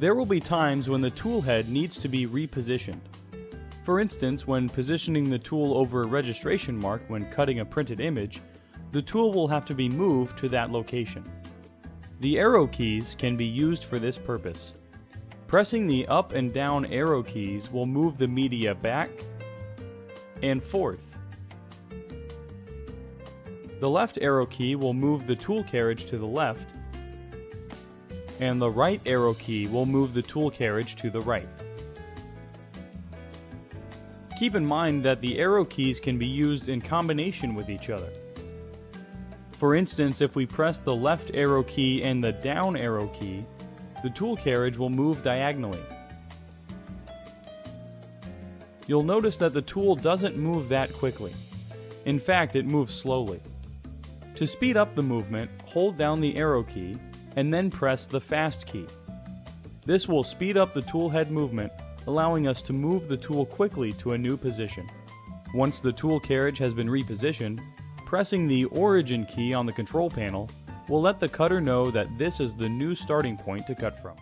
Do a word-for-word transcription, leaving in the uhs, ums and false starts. There will be times when the tool head needs to be repositioned. For instance, when positioning the tool over a registration mark when cutting a printed image, the tool will have to be moved to that location. The arrow keys can be used for this purpose. Pressing the up and down arrow keys will move the media back and forth. The left arrow key will move the tool carriage to the left, and the right arrow key will move the tool carriage to the right. Keep in mind that the arrow keys can be used in combination with each other. For instance, if we press the left arrow key and the down arrow key, the tool carriage will move diagonally. You'll notice that the tool doesn't move that quickly. In fact, it moves slowly. To speed up the movement, hold down the arrow key and then press the fast key. This will speed up the tool head movement, allowing us to move the tool quickly to a new position. Once the tool carriage has been repositioned, pressing the origin key on the control panel will let the cutter know that this is the new starting point to cut from.